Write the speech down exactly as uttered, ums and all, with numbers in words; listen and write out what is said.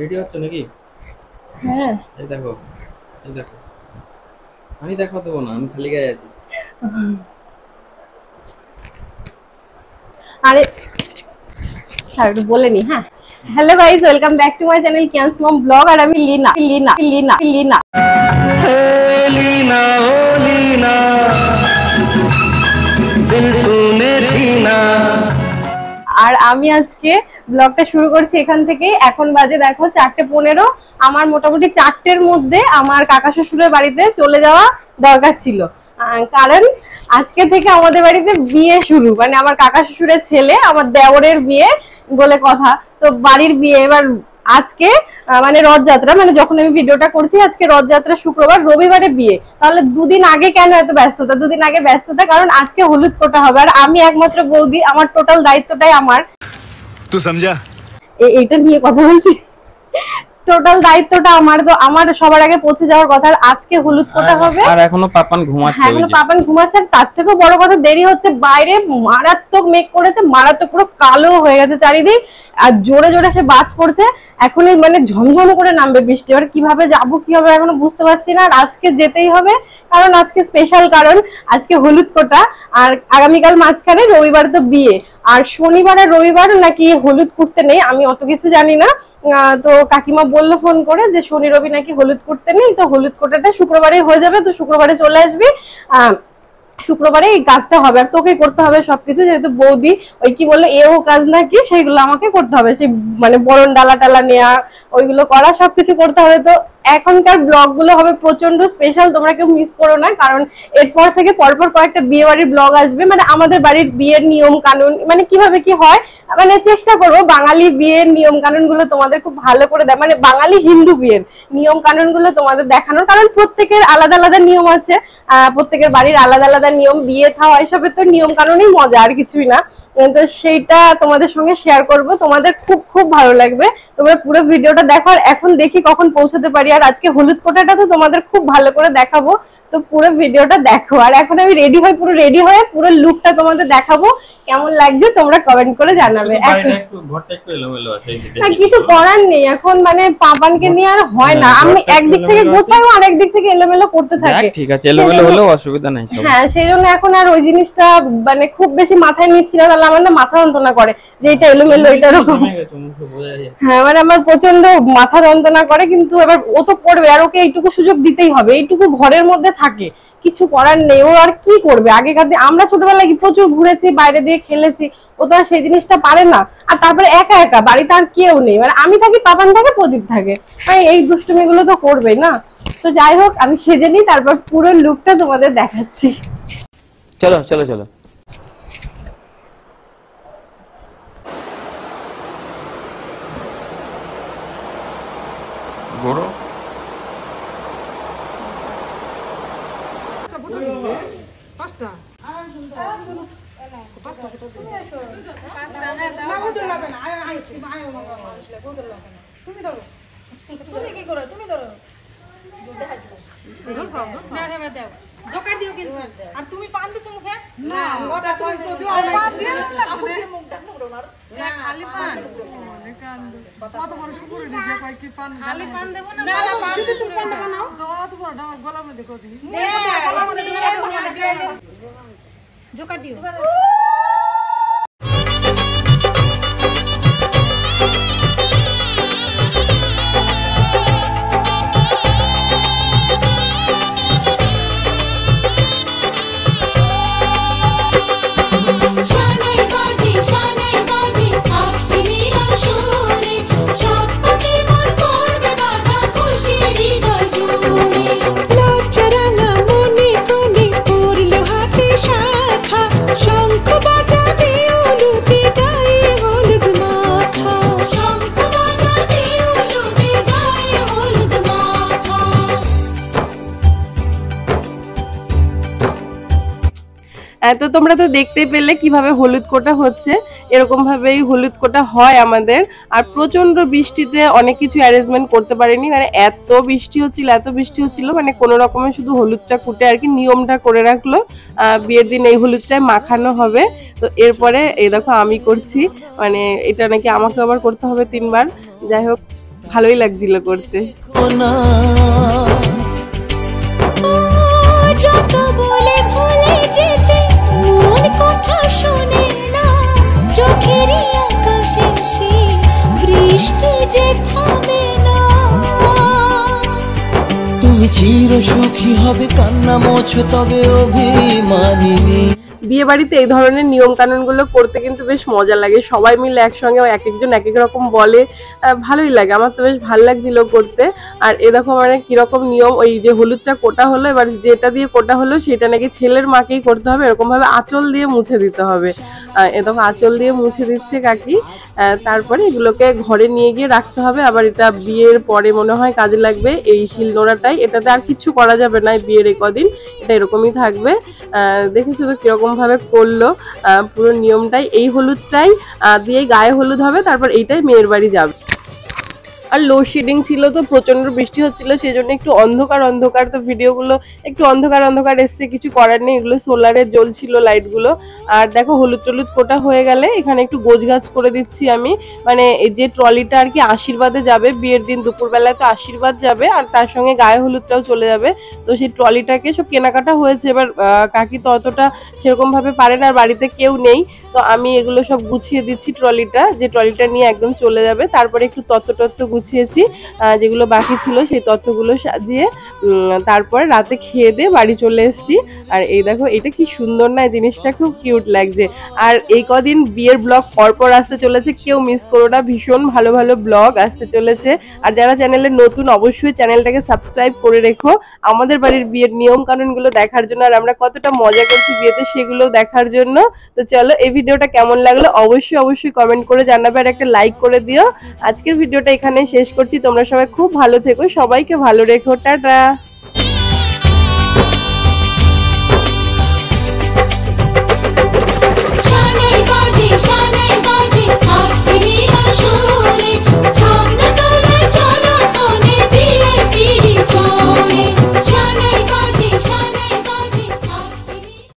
Video হচ্ছে নাকি? হ্যাঁ এই দেখো এই দেখো আমি দেখো দেব না আমি খালি গায়ে আছি। আরে স্যার বলেনি। হ্যাঁ hello guys, welcome back to my channel কিয়ানসমম ব্লগ। আর আমি লিনা লিনা লিনা লিনা লিনা লিনা দিল তুমি চিনা। আর আমি আজকে ব্লগটা শুরু করছি এখান থেকে। এখন বাজে দেখো চারটে পনেরো। আমার মোটামুটি চারটের মধ্যে আমার কাকা শ্বশুরের বাড়িতে চলে যাওয়া দরকার ছিল, কারণ আজকে থেকে আমাদের বাড়িতে বিয়ে শুরু। মানে আমার কাকা শ্বশুরের ছেলে আমার দেওরের বিয়ে বলে কথা, তো বাড়ির বিয়ে। এবার আজকে মানে রথযাত্রা, মানে যখন আমি ভিডিওটা করছি আজকে রথযাত্রা, শুক্রবার রবিবারে বিয়ে। তাহলে দুদিন আগে কেন এত ব্যস্ততা? দুদিন আগে ব্যস্ততা কারণ আজকে হলুদ কোটা হবে আর আমি একমাত্র বৌদি, আমার টোটাল দায়িত্বটাই আমার। তুই বুঝা এইটা নিয়ে কথা বলছি, টোটাল দায়িত্বটা আমার। তো আমার সবার আগে পৌঁছে যাওয়ার কথা। আজকে হলুদ কোটা হবে আর এখনো পাপান ঘুমাচ্ছে। হ্যাঁ এখনো পাপান ঘুমাচ্ছে। তার থেকে বড় কথা দেরি হচ্ছে, বাইরে মারাত্মক মেঘ করেছে, মারাত্মক পুরো কালো হয়ে গেছে চারিদিক আর জোরে জোরে সে বাজ পড়ছে। এখনই মানে ঝমঝম করে নামবে বৃষ্টি। আর কিভাবে যাবো কি হবে এখনো বুঝতে পারছি না। আর আজকে যেতেই হবে কারণ আজকে স্পেশাল, কারণ আজকে হলুদ কোটা আর আগামীকাল মাঝখানে রবিবার তো বিয়ে। আর শনিবার আর রবিবার নাকি হলুদ করতে নেই, আমি অত কিছু জানি না। তো কাকিমা বললো ফোন করে যে শনি রবি নাকি হলুদ করতে নেই, তো হলুদ কোটাটা শুক্রবারে হয়ে যাবে। তো শুক্রবারে চলে আসবি, শুক্রবারে এই কাজটা হবে। আর তোকে করতে হবে সবকিছু, যেহেতু বৌদি ওই কি বললো এও কাজ নাকি সেইগুলো আমাকে করতে হবে। সেই মানে বরণ ডালা টালা নেওয়া ওইগুলো করা সবকিছু করতে হবে। তো এখনকার ব্লগ গুলো হবে প্রচন্ড স্পেশাল, তোমরা কেউ মিস করো না। কারণ এরপর থেকে পরপর কয়েকটা বিয়ে বাড়ির ব্লগ আসবে, মানে আমাদের বাড়ির বিয়ের নিয়ম কানুন মানে কিভাবে কি হয়, মানে চেষ্টা করবো বাঙালি বিয়ের নিয়ম কানুন গুলো তোমাদের খুব ভালো করে দেয়, মানে বাঙালি হিন্দু বিয়ের নিয়ম কানুন গুলো তোমাদের দেখানোর। কারণ প্রত্যেকের আলাদা আলাদা নিয়ম আছে, আহ প্রত্যেকের বাড়ির আলাদা আলাদা নিয়ম, বিয়ে খাওয়া এসবের তো নিয়ম কানুনই মজা আর কিছুই না। তো সেইটা তোমাদের সঙ্গে শেয়ার করবো, তোমাদের খুব খুব ভালো লাগবে। তোমরা পুরো ভিডিওটা দেখো। আর এখন দেখি কখন পৌঁছাতে পারি। আর আজকে হলুদ কোটাটা তো তোমাদের খুব ভালো করে দেখাবো, তো পুরো ভিডিওটা দেখো। আর এখন আমি রেডি হই, পুরো রেডি হয়ে পুরো লুকটা তোমাদের দেখাবো। কেমন লাগছে তোমরা কমেন্ট করে জানাবে। কিছু করার নেই এখন, মানে পাপানকে নিয়ে আর হয় না। আমি একদিক থেকে গোছাবো আর একদিক থেকে এলোমেলো করতে থাকি। ঠিক আছে, এলোমেলো হলেও অসুবিধা নাই। হ্যাঁ সেই জন্য এখন আর ওই জিনিসটা মানে খুব বেশি মাথায় নিচ্ছি না। তাহলে আমার না মাথা যন্ত্রণা করে যে এটা এলোমেলো এটা এরকম। হ্যাঁ মানে আমার প্রচন্ড মাথা যন্ত্রণা করে, কিন্তু এবার ও তো পড়বে আর ওকে এইটুকু সুযোগ দিতেই হবে। এইটুকু ঘরের মধ্যে থাকে, কিছু করার নেই। ও আর কি করবে? আগেকার দিন আমরা ছোটবেলায় প্রচুর ঘুরেছি, বাইরে দিয়ে খেলেছি, ও তো আর সেই জিনিসটা পারে না। আর তারপরে একা একা বাড়িতে আর কেউ নেই, মানে আমি থাকি, পাপান থাকে, প্রদীপ থাকে, মানে এই দুষ্টুমি গুলো তো করবেই না। তো যাই হোক আমি সেজে নিই, তারপর পুরো লুকটা তোমাদের দেখাচ্ছি। চলো চলো চলো। জোকার দিও তো তোমরা তো দেখতে পেলে কিভাবে হলুদ কোটা হচ্ছে। এরকম ভাবেই হলুদ কোটা হয় আমাদের। আর প্রচন্ড বৃষ্টিতে অনেক কিছু অ্যারেঞ্জমেন্ট করতে পারিনি, মানে এত বৃষ্টি হচ্ছিল এত বৃষ্টি হচ্ছিল মানে কোনো রকমে শুধু হলুদটা কুটে আর কি নিয়মটা করে রাখলো। বিয়ের দিন এই হলুদটাই মাখানো হবে। তো এরপরে এই দেখো আমি করছি, মানে এটা নাকি আমাকে আবার করতে হবে তিনবার। যাই হোক ভালোই লাগছিল করতে। বিয়ে বাড়িতে এই ধরনের নিয়ম কানুন গুলো করতে কিন্তু বেশ মজা লাগে, সবাই মিলে একসঙ্গে এক একজন এক এক রকম বলে, ভালোই লাগে। আমার তো বেশ ভালো লাগছিল করতে। আর এরকম মানে কিরকম নিয়ম, ওই যে হলুদটা কোটা হলো, এবার যেটা দিয়ে কোটা হলো সেটা নাকি ছেলের মাকেই করতে হবে, এরকম ভাবে আঁচল দিয়ে মুছে দিতে হবে। এরকম আঁচল দিয়ে মুছে দিচ্ছে কাকি। তারপরে এগুলোকে ঘরে নিয়ে গিয়ে রাখতে হবে। আবার এটা বিয়ের পরে মনে হয় কাজে লাগবে এই শিলনোড়াটাই, এটাতে আর কিছু করা যাবে না বিয়ের কদিন, এটা এরকমই থাকবে। দেখেছো তো কিরকম ভাবে করলো পুরো নিয়মটাই। এই হলুদটাই দিয়ে গায়ে হলুদ হবে, তারপর এইটাই মেয়ের বাড়ি যাবে। আর লোডশেডিং ছিল তো, প্রচন্ড বৃষ্টি হচ্ছিল, সেই জন্য একটু অন্ধকার অন্ধকার, তো ভিডিওগুলো একটু অন্ধকার অন্ধকার এসছে, কিছু করার নেই, এগুলো সোলারে জ্বলছিল লাইটগুলো। আর দেখো হলুদ টলুদ কোটা হয়ে গেলে এখানে একটু গোছগাছ করে দিচ্ছি আমি, মানে এই যে ট্রলিটা আর কি আশীর্বাদে যাবে বিয়ের দিন দুপুরবেলায়, তো আশীর্বাদ যাবে আর তার সঙ্গে গায়ে হলুদটাও চলে যাবে। তো সেই ট্রলিটাকে সব কেনাকাটা হয়েছে। এবার কাকি তো অতটা সেরকমভাবে পারে না, আর বাড়িতে কেউ নেই, তো আমি এগুলো সব গুছিয়ে দিচ্ছি ট্রলিটা, যে ট্রলিটা নিয়ে একদম চলে যাবে। তারপরে একটু তত্ত্ব তত্ত্ব গুছিয়েছি যেগুলো বাকি ছিল, সেই তত্ত্বগুলো সাজিয়ে তারপরে রাতে খেয়ে দিয়ে বাড়ি চলে এসেছি। আর এই দেখো এটা কি সুন্দর না, জিনিসটা খুব কিউট লাগছে। আর এই কদিন বিয়ের ব্লগ পরপর আসতে চলেছে, কেউ মিস করো না, ভীষণ ভালো ভালো ব্লগ আসতে চলেছে। আর যারা চ্যানেলে নতুন অবশ্যই চ্যানেলটাকে সাবস্ক্রাইব করে রেখো, আমাদের বাড়ির বিয়ের নিয়ম কানুনগুলো দেখার জন্য, আর আমরা কতটা মজা করছি বিয়েতে সেগুলো দেখার জন্য। তো চলো এই ভিডিওটা কেমন লাগলো অবশ্যই অবশ্যই কমেন্ট করে জানাবে, আর একটা লাইক করে দিও। আজকের ভিডিওটা এখানে শেষ করছি, তোমরা সবাই খুব ভালো থেকো, সবাইকে ভালো রেখো, টাটা।